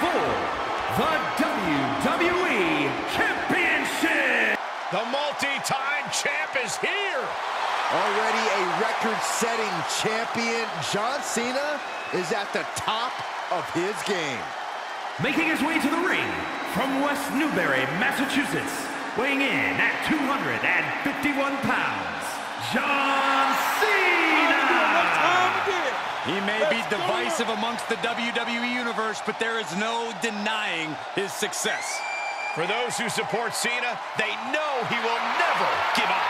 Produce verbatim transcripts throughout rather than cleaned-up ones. for the W W E Championship. The multi-time champ is here. Already a record-setting champion, John Cena is at the top of his game. Making his way to the ring from West Newberry, Massachusetts, weighing in at two hundred fifty-one pounds, John Cena! He may be divisive amongst the W W E Universe, but there is no denying his success. For those who support Cena, they know he will never give up.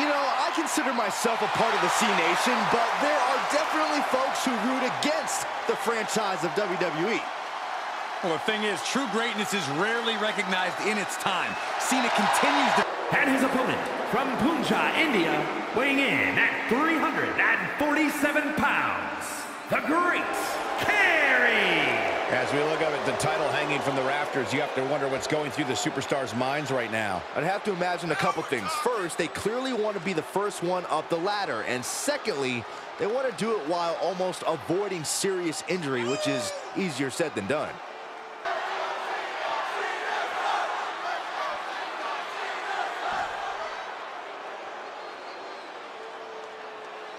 You know, I consider myself a part of the C Nation, but there are definitely folks who root against the franchise of W W E. Well, the thing is, true greatness is rarely recognized in its time. Cena continues to... And his opponent from Punjab, India, weighing in at three hundred forty-seven pounds, The Great Khali. As we look up at the title hanging from the rafters, you have to wonder what's going through the superstars' minds right now. I'd have to imagine a couple things. First, they clearly want to be the first one up the ladder. And secondly, they want to do it while almost avoiding serious injury, which is easier said than done.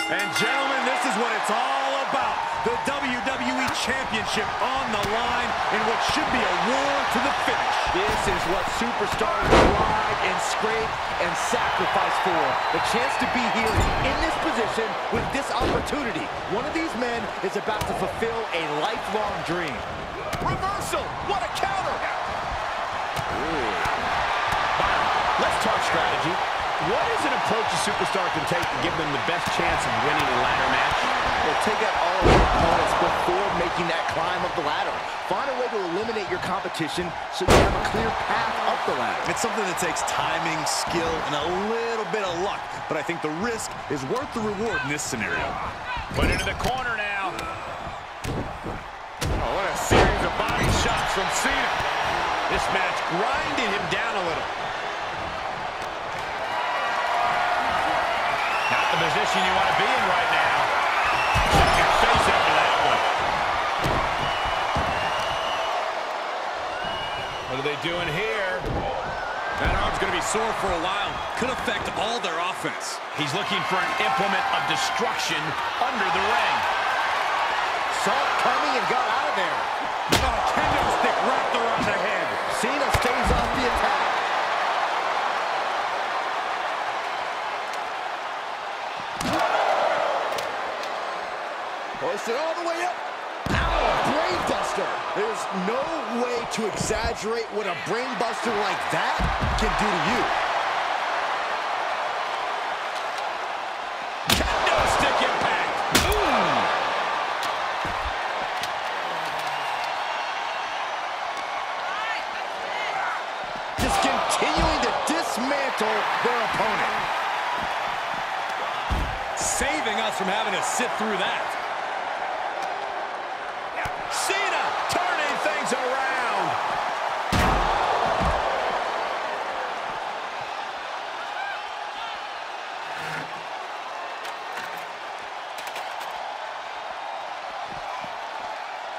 And gentlemen, this is what it's all about. The W W E Championship on the line in what should be a war to the finish. This is what superstars ride and scrape and sacrifice for. The chance to be here in this position with this opportunity. One of these men is about to fulfill a lifelong dream. Reversal! What a counter! Ooh. Wow. Let's talk strategy. What is an approach a superstar can take to give them the best chance of winning a ladder match? Well, take out all of your opponents before making that climb up the ladder. Find a way to eliminate your competition so you have a clear path up the ladder. It's something that takes timing, skill, and a little bit of luck. But I think the risk is worth the reward in this scenario. Put into the corner now. Oh, what a series of body shots from Cena. This match grinded him down a little. Not the position you want to be in right now. Check your face after that one. What are they doing here? That arm's going to be sore for a while. Could affect all their offense. He's looking for an implement of destruction under the ring. Saw it coming and got out of there. Oh, kendo stick wrapped around the head. Cena stays off the attack. Hoisted all the way up. Ow, brain buster. There's no way to exaggerate what a brain buster like that can do to you. Kendo stick impact. Boom. Just continuing to dismantle their opponent. Saving us from having to sit through that. Cena turning things around.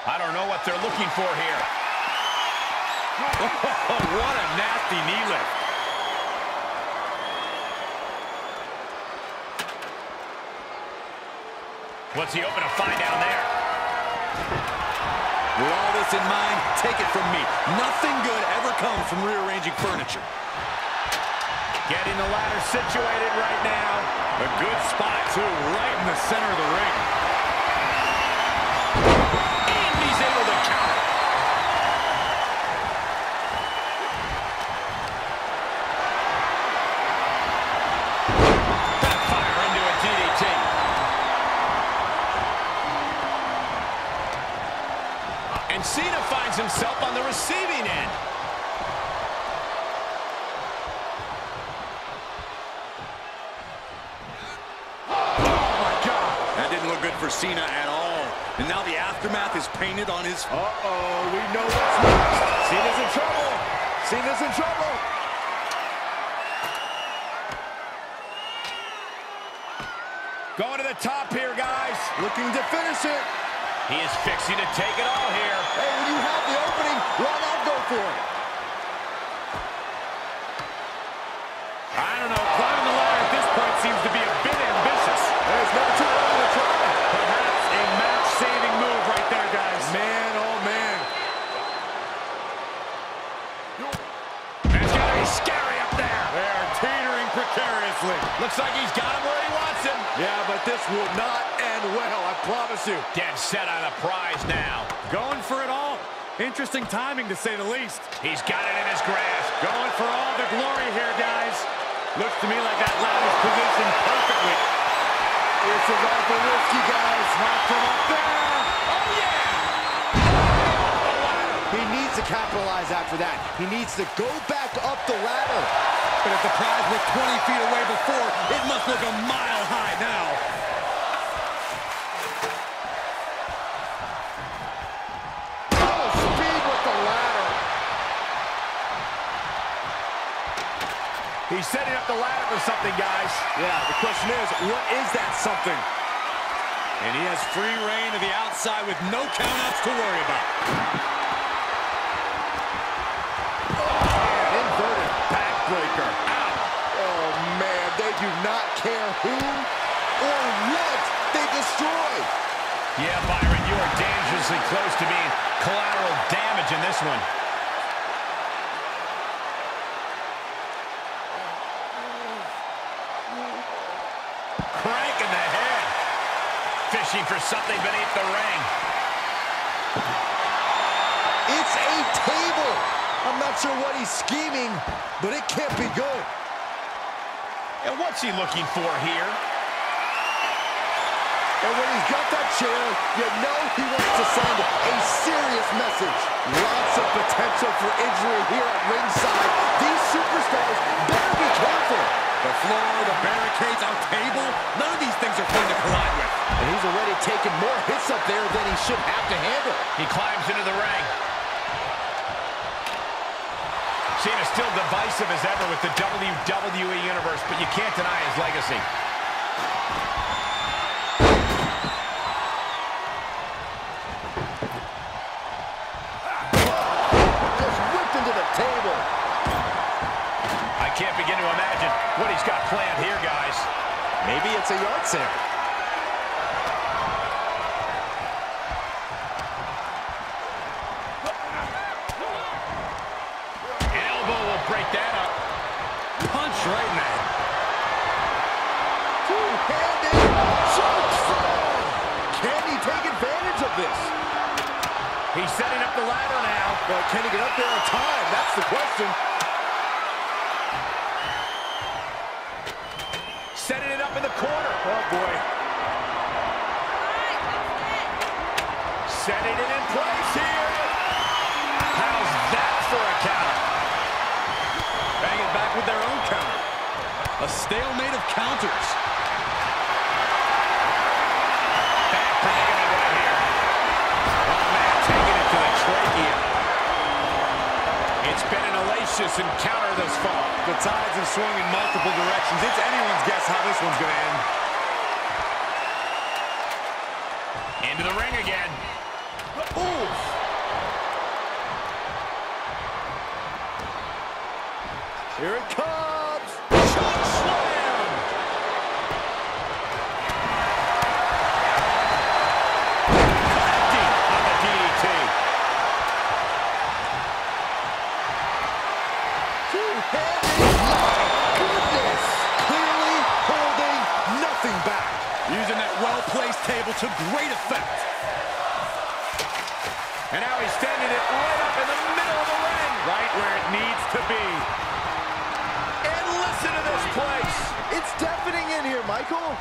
I don't know what they're looking for here. Oh, what a nasty knee lift. What's he open to find down there? With all this in mind, take it from me. Nothing good ever comes from rearranging furniture. Getting the ladder situated right now. A good spot, too, right in the center of the ring. And he's able to counter. Backfire into a D D T. And Cena finds himself on the receiving end. Oh, my God. That didn't look good for Cena at all. And now the aftermath is painted on his... Uh-oh, we know what's next. Cena's in trouble. Cena's in trouble. Going to the top here, guys. Looking to finish it. He is fixing to take it all here. Hey, when you have the opening, why not go for it? I don't know. Climbing the ladder at this point seems to be a bit ambitious. There's no too long to try. Perhaps a match-saving move right there, guys. Man, oh man. That's got to be scary up there. They're teetering precariously. Looks like he's got him where he wants him. Yeah, but this will not end well. I promise you. Dead set on the prize now. Going for it all. Interesting timing, to say the least. He's got it in his grasp. Going for all the glory here, guys. Looks to me like that ladder's positioned perfectly. This is all for risky, guys. Not from up there. Oh, yeah! He needs to capitalize after that. He needs to go back up the ladder. But if the prize was twenty feet away before, it must look a mile high now. He's setting up the ladder for something, guys. Yeah, the question is, what is that something? And he has free reign to the outside with no countouts to worry about. Oh, man, inverted backbreaker. Ow. Oh, man, they do not care who or what they destroy. Yeah, Byron, you are dangerously close to being collateral damage in this one. Crank in the head. Fishing for something beneath the ring. It's a table. I'm not sure what he's scheming, but it can't be good. And what's he looking for here? And when he's got that chair, you know he wants to send a serious message. Lots of potential for injury here at ringside. These superstars better be careful. The floor, the barricades, our table, none of these things are fun to collide with. And he's already taken more hits up there than he should have to handle. He climbs into the ring. Cena's still divisive as ever with the W W E Universe, but you can't deny his legacy. What he's got planned here, guys. Maybe it's a yard sale. An elbow will break that up. Punch right in that. Two-handed choke slam. Can he take advantage of this? He's setting up the ladder now. But can he get up there on time? That's the question. Setting it up in the corner. Oh, boy. Setting it in place here. How's that for a count? Bang it back with their own counter. A stalemate of counters. Backbreaker right here. Oh, man, taking it to the trachea. It's been an hellacious encounter thus far. The tides have swung in multiple directions. It's anyone's guess how this one's going to end. Into the ring again. Ooh. Here it comes. Shot slam. Collecting on the D D T. Using that well-placed table to great effect. And now he's standing it right up in the middle of the ring. Right where it needs to be. And listen to this place. It's deafening in here, Michael.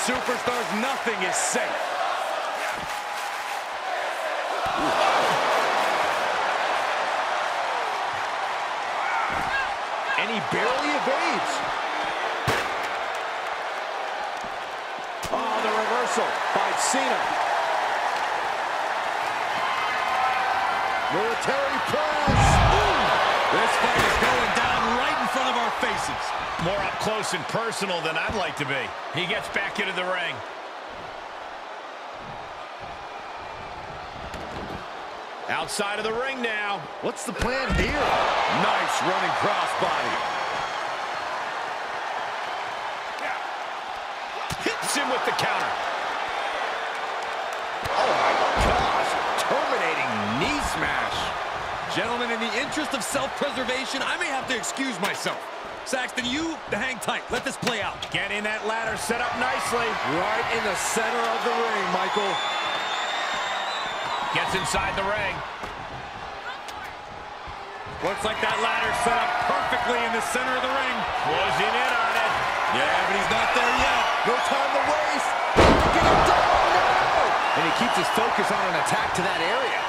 Superstars, nothing is safe. Ooh. barely evades. Oh, the reversal by Cena. Military press. Ooh. This fight is going down right in front of our faces. More up close and personal than I'd like to be. He gets back into the ring. Outside of the ring now. What's the plan here? Nice running crossbody. Yeah. Hits him with the counter. Oh my gosh, terminating knee smash. Gentlemen, in the interest of self-preservation, I may have to excuse myself. Saxton, you hang tight. Let this play out. Getting that ladder set up nicely. Right in the center of the ring, Michael. Gets inside the ring. Looks like that ladder set up perfectly in the center of the ring. Closing in on it. Yeah, but he's not there yet. No time to waste. Get him down now! And he keeps his focus on an attack to that area.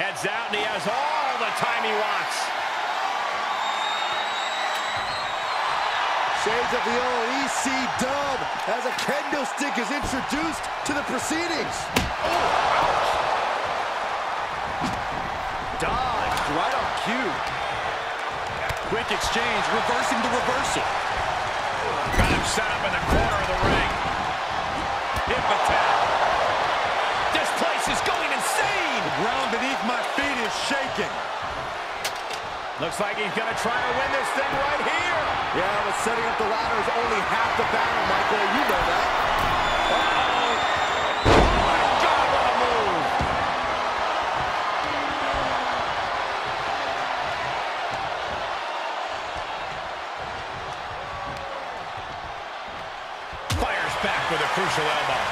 Heads out, and he has all the time he wants. Shades of the old E C W as a kendo stick is introduced to the proceedings. Oh, ouch. Dodged right on cue. Quick exchange, reversing the reversal. Got him set up in the corner of the ring. Hip attack. This place is going insane. The ground beneath my feet is shaking. Looks like he's going to try to win this thing right here. Yeah, but setting up the ladder is only half the battle, Michael. You know that. Uh-oh. Oh, my God, what a move. Fires back with a crucial elbow.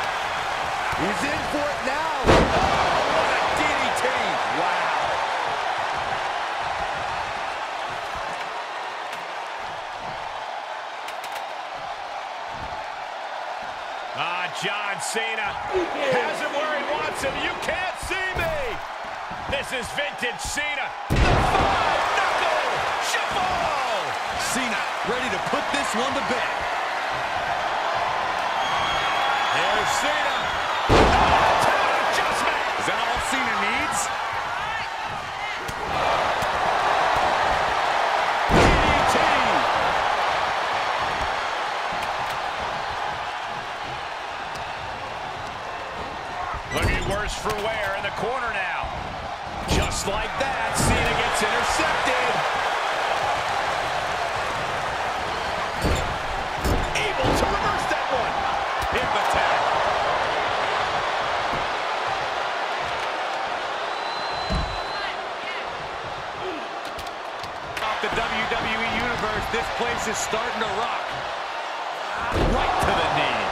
He's in for it now. Oh, what a D D T. Wow. Ah, John Cena has him where he wants him. You can't see me. This is vintage Cena. The five-knuckle shuffle. Cena ready to put this one to bed. There's Cena. Oh, total adjustment. Is that all Cena needs? Worse for wear in the corner now. Just like that, Cena gets intercepted. Able to reverse that one. Hip attack. Off the W W E Universe, this place is starting to rock. Right to the knee.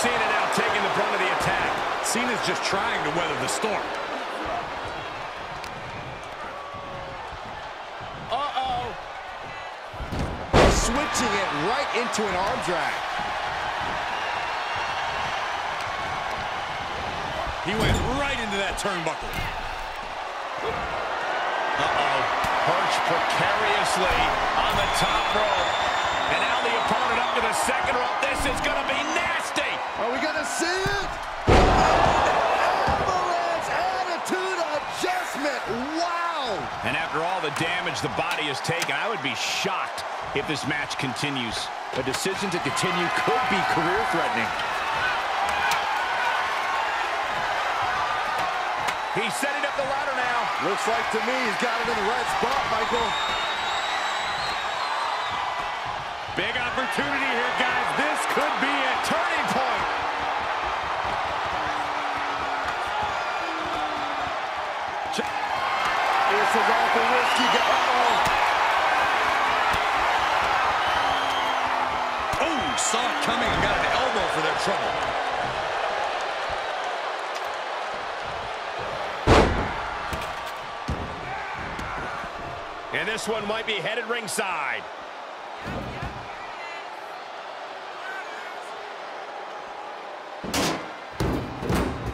Cena now taking the brunt of the attack. Cena's just trying to weather the storm. Uh-oh. Switching it right into an arm drag. He went right into that turnbuckle. Uh-oh. Perched precariously on the top rope. And now the opponent up to the second rope. This is going to be nasty. Are we going to see it? Avalanche attitude adjustment. Wow. And after all the damage the body has taken, I would be shocked if this match continues. A decision to continue could be career-threatening. He's setting up the ladder now. Looks like to me he's got it in the right spot, Michael. Big opportunity here, guys. This could be a turning point. This is off the risky guy. Uh-oh. Oh, saw it coming and got an elbow for their trouble. And this one might be headed ringside.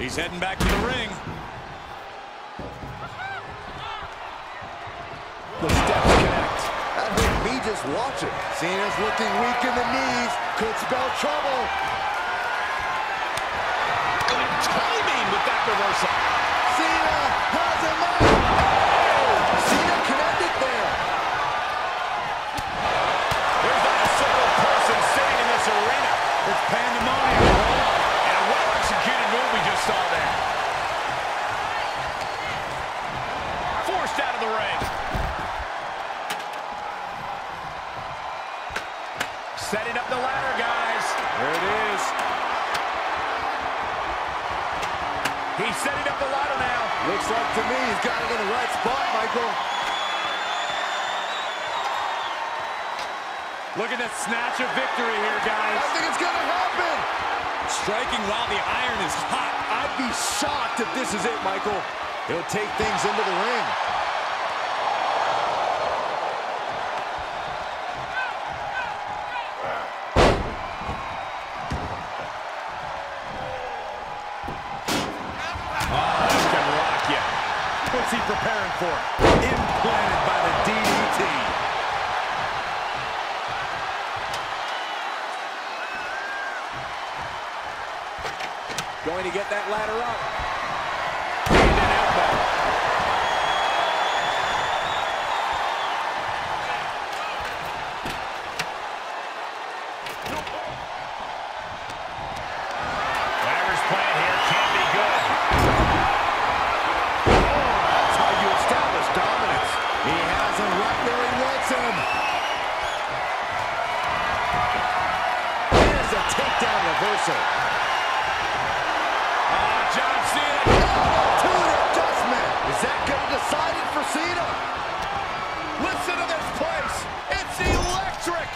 He's heading back to the ring. The steps connect. That hurt me just watching. Cena's looking weak in the knees. Could spell trouble. Good timing with that reversal. Cena has him up. Oh! Cena connected there. There's not a single person sitting in this arena. It's pandemonium. And a well-executed move we just saw there. Forced out of the ring. Setting up the ladder, guys. There it is. He's setting up the ladder now. Looks like to me he's got it in the right spot, Michael. Look at that snatch of victory here, guys. I think it's gonna happen. Striking while the iron is hot. I'd be shocked if this is it, Michael. He'll take things into the ring. What's he preparing for? Implanted by the D D T. Going to get that ladder up. And an elbow. Whatever's playing here can't be good. He has him right where he wants him. There's a takedown reversal. Oh, John Cena. Attitude adjustment. Is that going to decide it for Cena? Listen to this place. It's electric.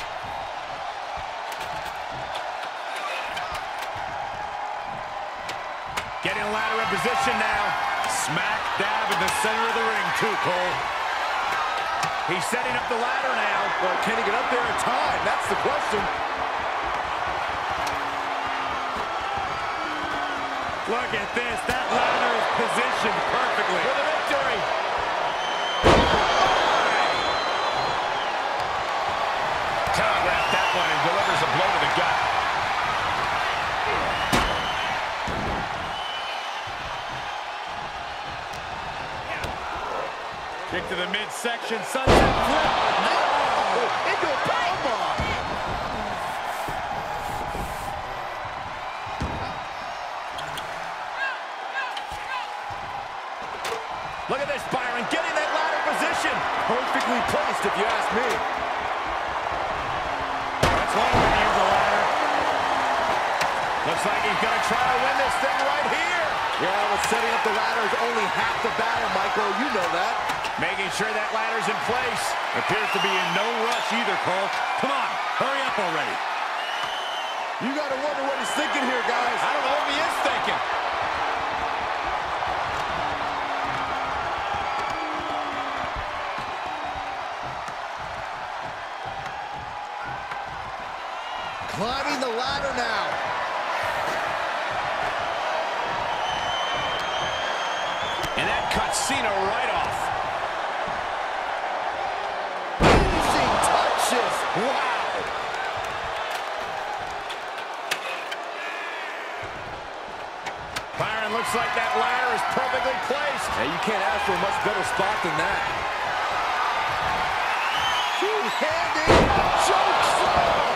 Getting a ladder in position now. Smack dab in the center of the ring, too, Cole. He's setting up the ladder now. Well, can he get up there in time? That's the question. Look at this. That ladder is positioned perfectly. For the victory. Telegraphed that one and delivers a blow to the gut. Kick to the midsection, sunset flip. Oh, into a power bomb. Look at this, Byron, getting that ladder position. Perfectly placed, if you ask me. That's one way to use the ladder. Looks like he's going to try to win this thing right here. Yeah, but setting up the ladder is only half the battle, Michael. You know that. Making sure that ladder's in place. Appears to be in no rush either, Cole. Come on, hurry up already. You gotta wonder what he's thinking here, guys. I don't know what he is thinking. Climbing the ladder now. And that cuts Cena right off. Wow! Byron, looks like that ladder is perfectly placed. Hey, you can't ask for a much better spot than that. Two-handed choke slam.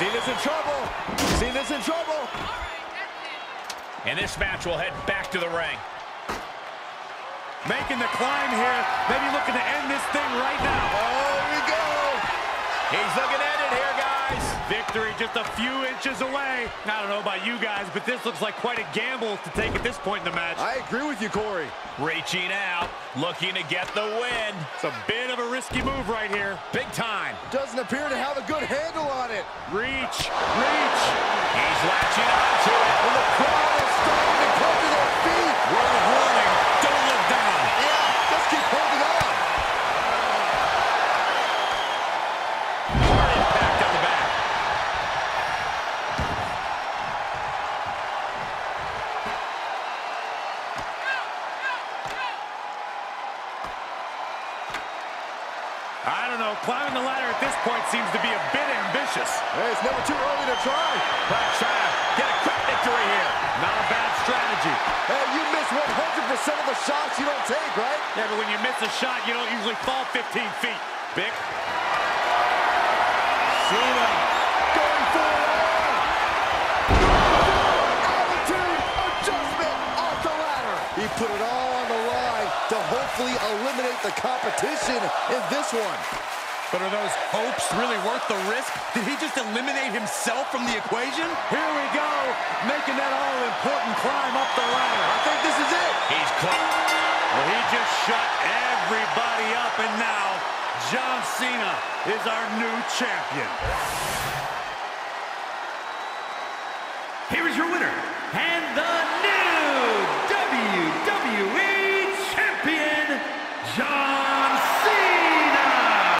Cena's in trouble. Cena's in trouble. All right, that's it. And this match will head back to the ring. Making the climb here. Maybe looking to end this thing right now. Oh, here we go. He's looking at it here, guys. Victory just a few inches away. I don't know about you guys, but this looks like quite a gamble to take at this point in the match. I agree with you, Corey. Reaching out, looking to get the win. It's a bit of a risky move right here. Big time. Doesn't appear to have a good handle on it. Reach, reach. He's latching on to it. And the crowd is starting to come to their feet. Word of warning, don't look down. Yeah, let's keep holding on. Lesnar at this point seems to be a bit ambitious. It's never too early to try. But trying to get a quick victory here. Not a bad strategy. Hey, you miss one hundred percent of the shots you don't take, right? Yeah, but when you miss a shot, you don't usually fall fifteen feet. Vic. Cena going for it all. Attitude adjustment off the ladder. He put it all on the line to hopefully eliminate the competition in this one. But are those hopes really worth the risk? Did he just eliminate himself from the equation? Here we go, making that all-important climb up the ladder. I think this is it. He's caught. Well, he just shut everybody up, and now John Cena is our new champion. Here is your winner, and the